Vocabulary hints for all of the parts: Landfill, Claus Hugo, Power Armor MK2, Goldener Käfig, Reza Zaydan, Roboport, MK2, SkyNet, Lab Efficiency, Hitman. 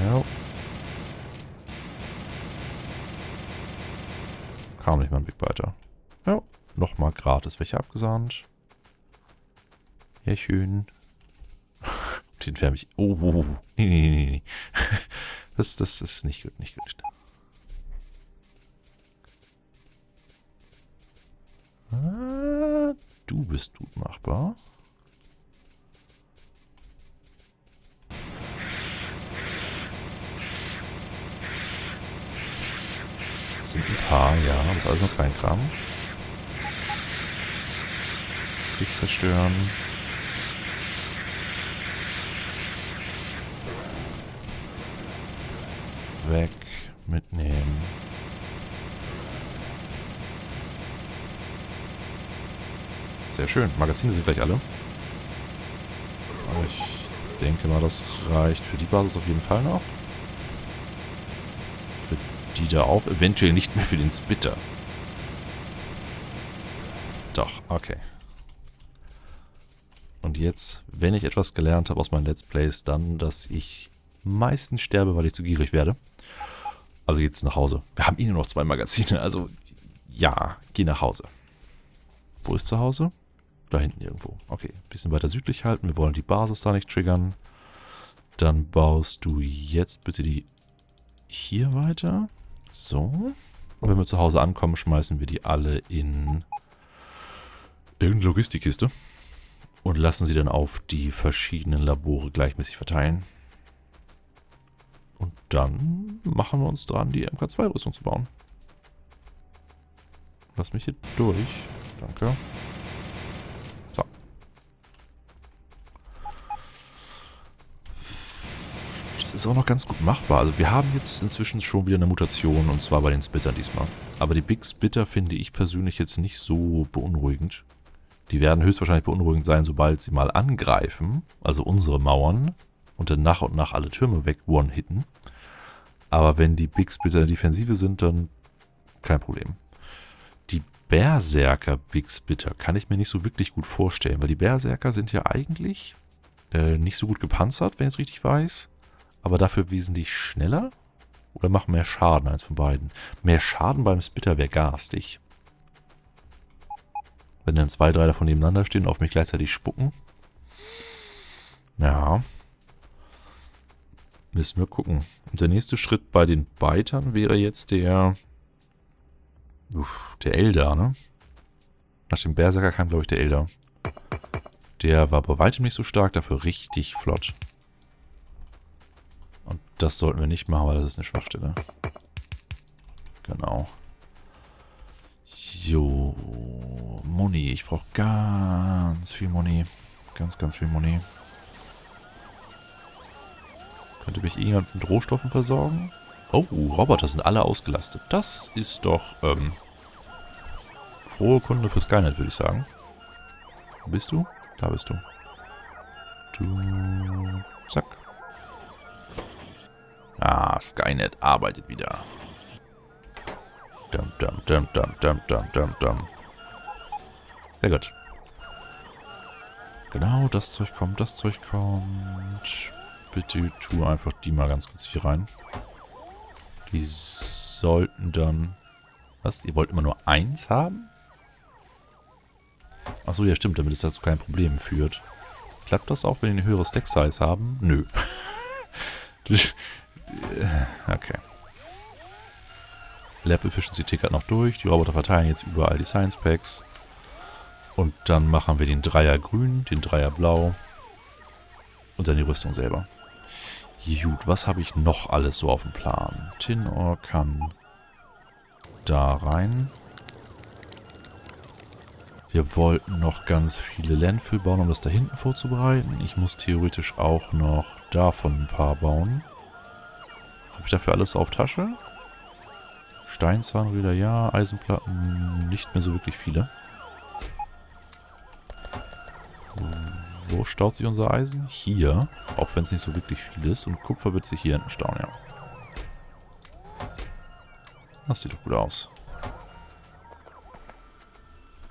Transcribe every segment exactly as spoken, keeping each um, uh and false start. Ja. Kam nicht mal ein Weg weiter. Ja, nochmal gratis welche abgesandt. Ja, schön. Den färbe ich. Oh, oh, oh. Nee, nee, nee, nee. Das, das, das ist nicht gut, nicht gut. Ah, du bist gut machbar. Das sind ein paar, ja. Das ist alles noch kein Kram. Nicht zerstören. Weg, mitnehmen. Sehr schön. Magazine sind gleich alle. Aber ich denke mal, das reicht für die Basis auf jeden Fall noch. Für die da auch. Eventuell nicht mehr für den Splitter. Doch, okay. Und jetzt, wenn ich etwas gelernt habe aus meinen Let's Plays, dann, dass ich meistens sterbe, weil ich zu gierig werde. Also geht's nach Hause. Wir haben eh nur noch zwei Magazine, also ja, geh nach Hause. Wo ist zu Hause? Da hinten irgendwo. Okay, ein bisschen weiter südlich halten. Wir wollen die Basis da nicht triggern. Dann baust du jetzt bitte die hier weiter. So. Und wenn wir zu Hause ankommen, schmeißen wir die alle in irgendeine Logistikkiste. Und lassen sie dann auf die verschiedenen Labore gleichmäßig verteilen. Und dann machen wir uns dran, die M K zwei Rüstung zu bauen. Lass mich hier durch. Danke. So. Das ist auch noch ganz gut machbar. Also wir haben jetzt inzwischen schon wieder eine Mutation, und zwar bei den Splittern diesmal. Aber die Big Splitter finde ich persönlich jetzt nicht so beunruhigend. Die werden höchstwahrscheinlich beunruhigend sein, sobald sie mal angreifen, also unsere Mauern, und dann nach und nach alle Türme weg one-hitten. Aber wenn die Big Splitter in der Defensive sind, dann kein Problem. Die Berserker Big Splitter kann ich mir nicht so wirklich gut vorstellen, weil die Berserker sind ja eigentlich äh, nicht so gut gepanzert, wenn ich es richtig weiß. Aber dafür wesentlich schneller oder machen mehr Schaden, eins von beiden. Mehr Schaden beim Splitter wäre garstig. Wenn dann zwei, drei davon nebeneinander stehen und auf mich gleichzeitig spucken. Ja. Müssen wir gucken. Und der nächste Schritt bei den Beitern wäre jetzt der uff, der Elder, ne? Nach dem Berserker kam, glaube ich, der Elder. Der war bei weitem nicht so stark, dafür richtig flott. Und das sollten wir nicht machen, weil das ist eine Schwachstelle. Genau. Jo. Money. Ich brauche ganz viel Money. Ganz, ganz viel Money. Könnte mich irgendjemand mit Rohstoffen versorgen? Oh, Roboter sind alle ausgelastet. Das ist doch, ähm, frohe Kunde für SkyNet, würde ich sagen. Wo bist du? Da bist du. Du... Zack. Ah, SkyNet arbeitet wieder. Dum, dum, dum, dum, dum, dum, dum, dum. Sehr gut. Genau, das Zeug kommt, das Zeug kommt... Bitte tu einfach die mal ganz kurz hier rein. Die sollten dann... Was? Ihr wollt immer nur eins haben? Achso, ja stimmt, damit es dazu kein Problem führt. Klappt das auch, wenn die eine höhere Stack-Size haben? Nö. Okay. Lab Efficiency tickert noch durch. Die Roboter verteilen jetzt überall die Science Packs. Und dann machen wir den Dreier grün, den Dreier blau. Und dann die Rüstung selber. Gut, was habe ich noch alles so auf dem Plan? Tinor kann da rein. Wir wollten noch ganz viele Landfill bauen, um das da hinten vorzubereiten. Ich muss theoretisch auch noch davon ein paar bauen. Habe ich dafür alles auf Tasche? Steinzahnräder, ja. Eisenplatten, nicht mehr so wirklich viele. Wo staut sich unser Eisen? Hier. Auch wenn es nicht so wirklich viel ist. Und Kupfer wird sich hier hinten stauen, ja. Das sieht doch gut aus.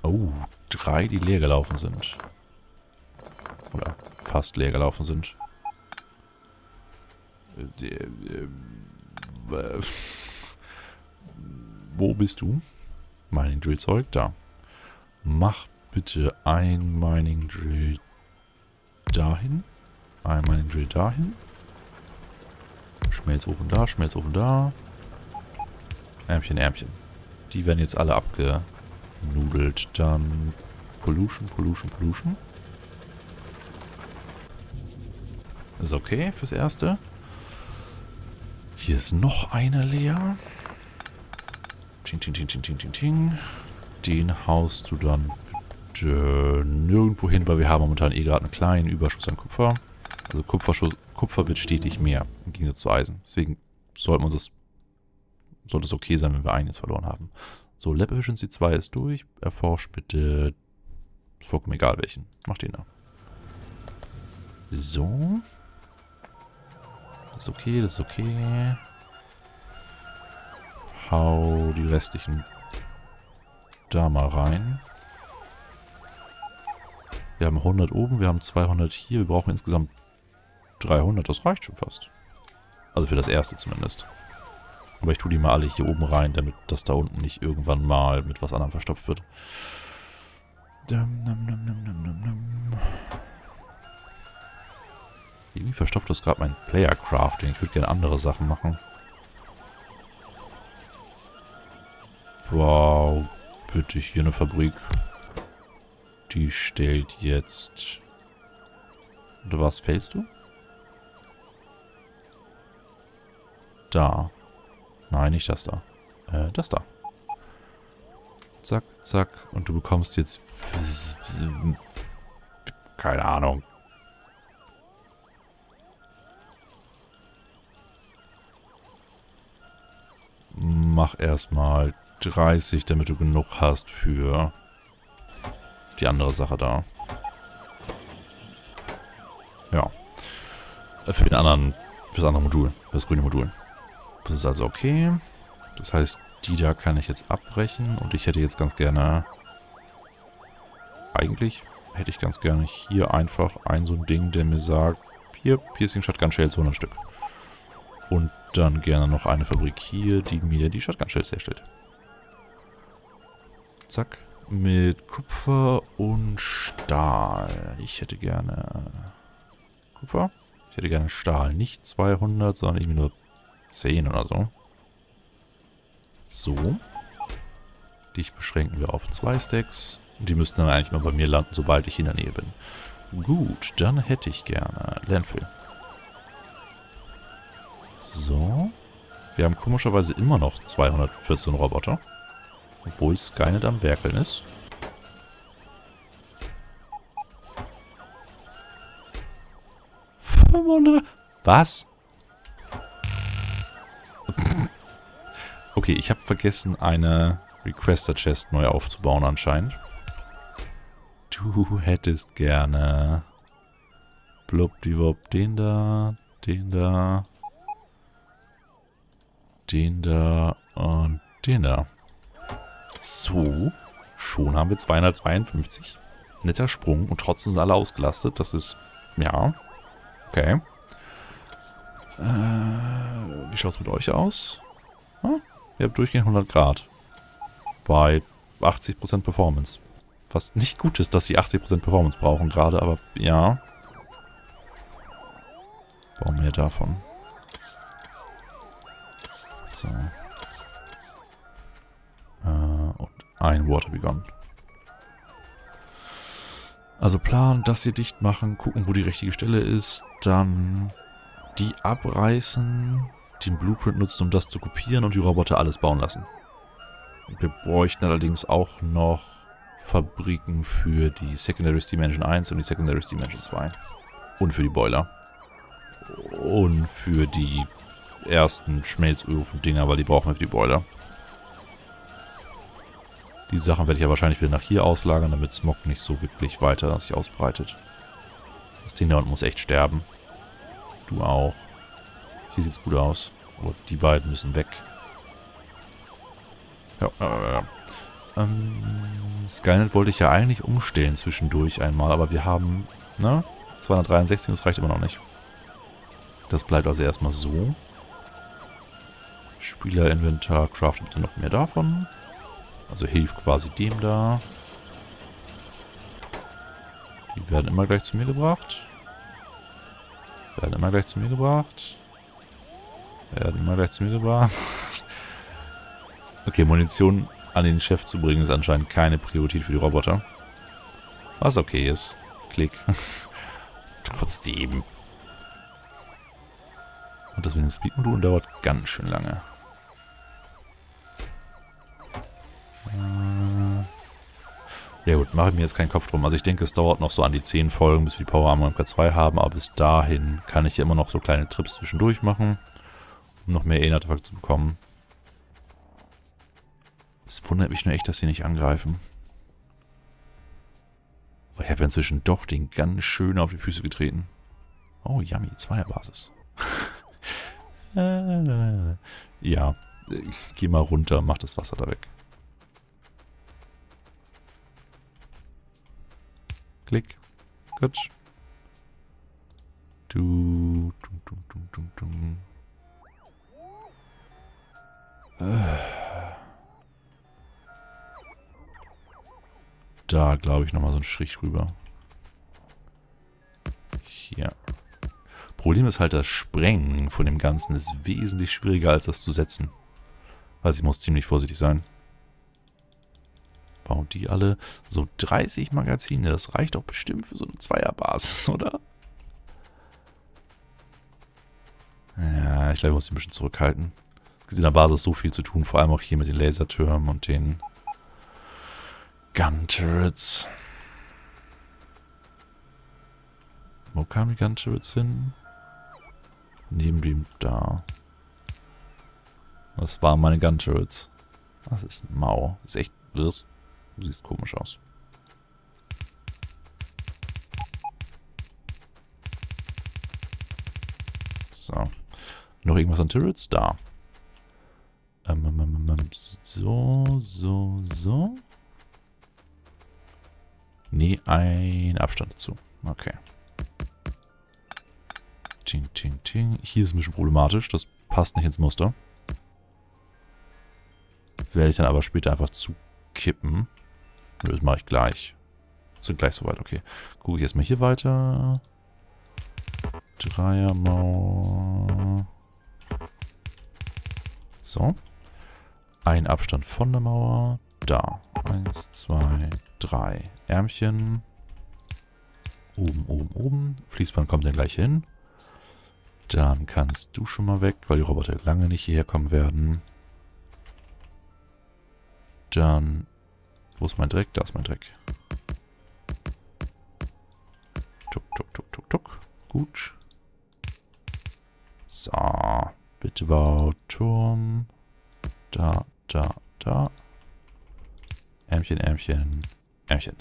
Oh, drei, die leer gelaufen sind. Oder fast leer gelaufen sind. Wo bist du? Mining Drill Zeug, da. Mach bitte ein Mining Drill dahin. Ein Mining Drill dahin. Schmelzofen da, Schmelzofen da. Ärmchen, Ärmchen. Die werden jetzt alle abgenudelt. Dann Pollution, Pollution, Pollution. Ist okay fürs Erste. Hier ist noch eine leer. Ting, ting, ting, ting, ting, ting, ting. Den haust du dann bitte nirgendwo hin, weil wir haben momentan eh gerade einen kleinen Überschuss an Kupfer. Also Kupferschuss, Kupfer wird stetig mehr im Gegensatz zu Eisen. Deswegen sollten wir uns das, sollte es okay sein, wenn wir einen jetzt verloren haben. So, Lab Efficiency zwei ist durch. Erforscht bitte, ist vollkommen egal welchen. Mach den da. So. Das ist okay, das ist okay. Hau die restlichen da mal rein. Wir haben hundert oben, wir haben zweihundert hier. Wir brauchen insgesamt dreihundert. Das reicht schon fast. Also für das erste zumindest. Aber ich tue die mal alle hier oben rein, damit das da unten nicht irgendwann mal mit was anderem verstopft wird. Irgendwie verstopft das gerade mein Player-Crafting. Ich würde gerne andere Sachen machen. Wow, bitte hier eine Fabrik. Die stellt jetzt... Oder was fällst du? Da. Nein, nicht das da. Äh, das da. Zack, zack. Und du bekommst jetzt... Keine Ahnung. Mach erstmal dreißig, damit du genug hast für die andere Sache da. Ja. Für den anderen... Für das andere Modul. Für das grüne Modul. Das ist also okay. Das heißt, die da kann ich jetzt abbrechen. Und ich hätte jetzt ganz gerne... Eigentlich hätte ich ganz gerne hier einfach ein so ein Ding, der mir sagt... Hier, Piercing Shotgun Shells, hundert Stück. Und dann gerne noch eine Fabrik hier, die mir die Shotgun Shells herstellt. Zack. Mit Kupfer und Stahl. Ich hätte gerne... Kupfer? Ich hätte gerne Stahl. Nicht zweihundert, sondern irgendwie nur... zehn oder so. So. Dich beschränken wir auf zwei Stacks. Und die müssten dann eigentlich mal bei mir landen, sobald ich in der Nähe bin. Gut, dann hätte ich gerne Landfill. So. Wir haben komischerweise immer noch zweihundertvierzehn Roboter. Obwohl SkyNet am Werkeln ist. fünfhundert. Was? Okay, ich habe vergessen, eine Requester-Chest neu aufzubauen anscheinend. Du hättest gerne... Blubdiwub, den da, den da, den da und den da. So, schon haben wir zweihundertzweiundfünfzig. Netter Sprung und trotzdem sind alle ausgelastet. Das ist, ja, okay. Äh, wie schaut es mit euch aus? Hm? Ihr habt durchgehend hundert Grad. Bei achtzig Prozent Performance. Was nicht gut ist, dass sie achtzig Prozent Performance brauchen gerade, aber ja. Bauen wir davon. So. Äh, und ein Water Begun. Also planen, das hier dicht machen, gucken, wo die richtige Stelle ist, dann die abreißen... den Blueprint nutzen, um das zu kopieren und die Roboter alles bauen lassen. Wir bräuchten allerdings auch noch Fabriken für die Secondary Steam Engine eins und die Secondary Steam Engine zwei. Und für die Boiler. Und für die ersten Schmelzofen-Dinger, weil die brauchen wir für die Boiler. Die Sachen werde ich ja wahrscheinlich wieder nach hier auslagern, damit Smog nicht so wirklich weiter sich ausbreitet. Das Ding da unten muss echt sterben. Du auch. Hier sieht's gut aus. Aber die beiden müssen weg. Ja, ja, ja. Ähm, SkyNet wollte ich ja eigentlich umstellen zwischendurch einmal, aber wir haben, ne? zweihundertdreiundsechzig, das reicht immer noch nicht. Das bleibt also erstmal so. Spielerinventar, craftet bitte noch mehr davon. Also hilft quasi dem da. Die werden immer gleich zu mir gebracht. Werden immer gleich zu mir gebracht. Werden immer gleich zu mir gebracht. Okay, Munition an den Chef zu bringen ist anscheinend keine Priorität für die Roboter. Was okay ist. Klick. Trotzdem. Und das mit den Speed-Modulen dauert ganz schön lange. Ja gut, mache ich mir jetzt keinen Kopf drum. Also ich denke, es dauert noch so an die zehn Folgen, bis wir die Power Armor M K zwei haben. Aber bis dahin kann ich ja immer noch so kleine Trips zwischendurch machen, um noch mehr E-Artefakte zu bekommen. Es wundert mich nur echt, dass sie nicht angreifen. Aber ich habe ja inzwischen doch den ganz schön auf die Füße getreten. Oh, yummy, Zweierbasis. Ja, ich gehe mal runter, mach das Wasser da weg. Klick. Gut. Du, du, du, du, du, du. Äh. Da glaube ich nochmal so einen Strich rüber. Hier. Problem ist halt, das Sprengen von dem Ganzen ist wesentlich schwieriger, als das zu setzen. Also ich muss ziemlich vorsichtig sein. Bauen die alle. So dreißig Magazine, das reicht doch bestimmt für so eine Zweierbasis, oder? Ja, ich glaube, ich muss die ein bisschen zurückhalten. Es gibt in der Basis so viel zu tun, vor allem auch hier mit den Lasertürmen und den Gun-Turrets. Wo kamen die Gun-Turrets hin? Neben dem da. Das waren meine Gun-Turrets. Das ist mau. Das ist echt. Das sieht komisch aus. So. Noch irgendwas an Turrets? Da. Ähm, ähm, ähm, ähm, so, so, so. Nee, ein Abstand dazu. Okay. Ting, ting, ting. Hier ist ein bisschen problematisch. Das passt nicht ins Muster. Werde ich dann aber später einfach zukippen. Das mache ich gleich. Sind gleich soweit, okay. Gucke ich erstmal hier weiter. Dreiermauer. So. Ein Abstand von der Mauer. Da. Eins, zwei, drei. Ärmchen. Oben, oben, oben. Fließband kommt dann gleich hin. Dann kannst du schon mal weg, weil die Roboter lange nicht hierher kommen werden. Dann, wo ist mein Dreck? Da ist mein Dreck. Tuck, tuck, tuck, tuck, tuck. Gut. So, bitte bau Turm. Da, da, da. Ärmchen, Ärmchen, Ärmchen.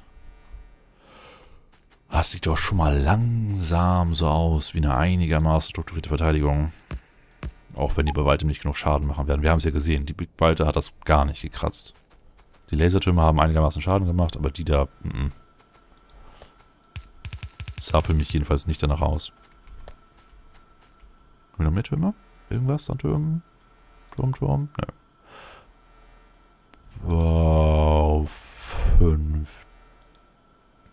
Das sieht doch schon mal langsam so aus wie eine einigermaßen strukturierte Verteidigung. Auch wenn die bei weitem nicht genug Schaden machen werden. Wir haben es ja gesehen, die Big Balter hat das gar nicht gekratzt. Die Lasertürme haben einigermaßen Schaden gemacht, aber die da... M-m. Das sah für mich jedenfalls nicht danach aus. Haben wir noch mehr Türme? Irgendwas an Türmen? Turm, Turm? Nö. Wow, fünf...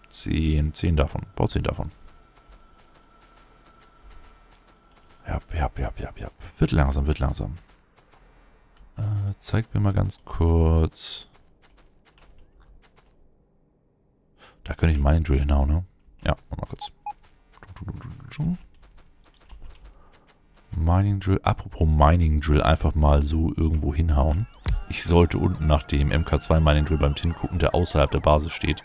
zehn, zehn davon. Baut zehn davon. Ja, ja, ja, ja, ja. Wird langsam, wird langsam. Äh, zeig mir mal ganz kurz. Da könnte ich meinen Drill hinhauen, ne? Ja, mach mal kurz. Mining Drill. Apropos Mining Drill, einfach mal so irgendwo hinhauen. Ich sollte unten nach dem M K zwei Mining Drill beim Tin gucken, der außerhalb der Basis steht.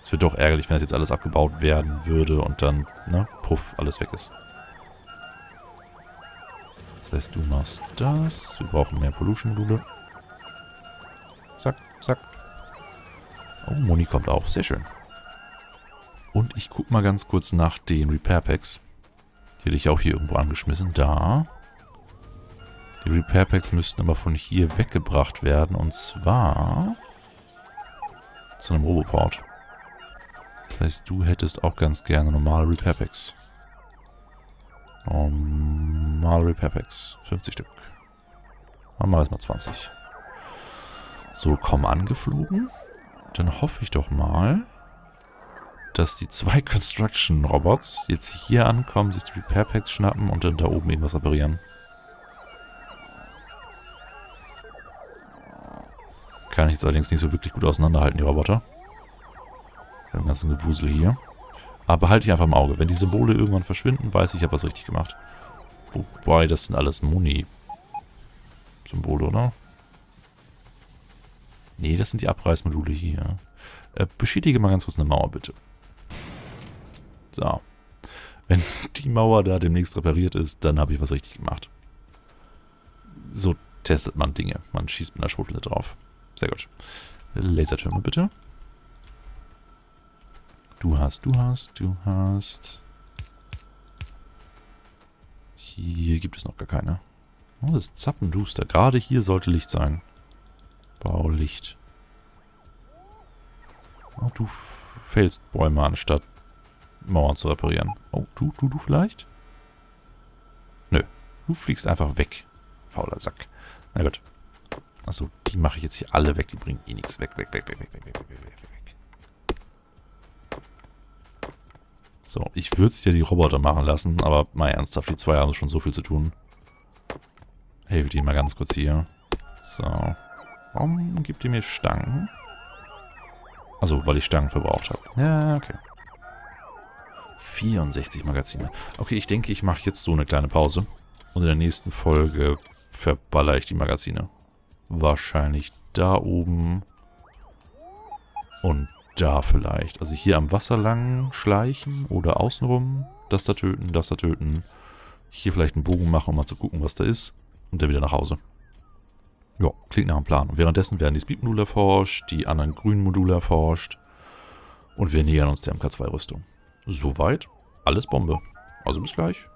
Es wird doch ärgerlich, wenn das jetzt alles abgebaut werden würde und dann, ne, puff, alles weg ist. Das heißt, du machst das. Wir brauchen mehr Pollution-Module. Zack, zack. Oh, Moni kommt auch. Sehr schön. Und ich gucke mal ganz kurz nach den Repair-Packs. Die hätte ich auch hier irgendwo angeschmissen. Da. Die Repair-Packs müssten aber von hier weggebracht werden. Und zwar zu einem Roboport. Das heißt, du hättest auch ganz gerne normale Repair Packs. Um, Normal Repair Packs. fünfzig Stück. Machen wir erstmal zwanzig. So, komm angeflogen. Dann hoffe ich doch mal, dass die zwei Construction Robots jetzt hier ankommen, sich die Repair Packs schnappen und dann da oben irgendwas reparieren. Kann ich jetzt allerdings nicht so wirklich gut auseinanderhalten, die Roboter. Mit dem ganzen Gewusel hier. Aber halte ich einfach im Auge. Wenn die Symbole irgendwann verschwinden, weiß ich, ich habe was richtig gemacht. Wobei, das sind alles Muni-Symbole, oder? Nee, das sind die Abreißmodule hier. Äh, beschädige mal ganz kurz eine Mauer, bitte. So. Wenn die Mauer da demnächst repariert ist, dann habe ich was richtig gemacht. So testet man Dinge. Man schießt mit einer Schrotflinte drauf. Sehr gut. Lasertürme, bitte. Du hast, du hast, du hast... Hier gibt es noch gar keine. Oh, das ist zappenduster. Gerade hier sollte Licht sein. Baulicht. Oh, du fällst Bäume anstatt Mauern zu reparieren. Oh, du, du, du vielleicht? Nö. Du fliegst einfach weg. Fauler Sack. Na gut. Achso, die mache ich jetzt hier alle weg. Die bringen eh nichts. Weg, weg, weg, weg, weg, weg, weg, weg, weg, weg. So, ich würde es dir die Roboter machen lassen, aber mal ernsthaft, die zwei haben schon so viel zu tun. Helfe dir mal ganz kurz hier. So. Warum gibt ihr mir Stangen? Also, weil ich Stangen verbraucht habe. Ja, okay. vierundsechzig Magazine. Okay, ich denke, ich mache jetzt so eine kleine Pause. Und in der nächsten Folge verballere ich die Magazine. Wahrscheinlich da oben. Und da vielleicht. Also hier am Wasser lang schleichen oder außenrum. Das da töten, das da töten. Hier vielleicht einen Bogen machen, um mal zu gucken, was da ist. Und dann wieder nach Hause. Ja, klingt nach einem Plan. Und währenddessen werden die Speed-Module erforscht, die anderen grünen Module erforscht. Und wir nähern uns der M K zwei Rüstung. Soweit, alles Bombe. Also bis gleich.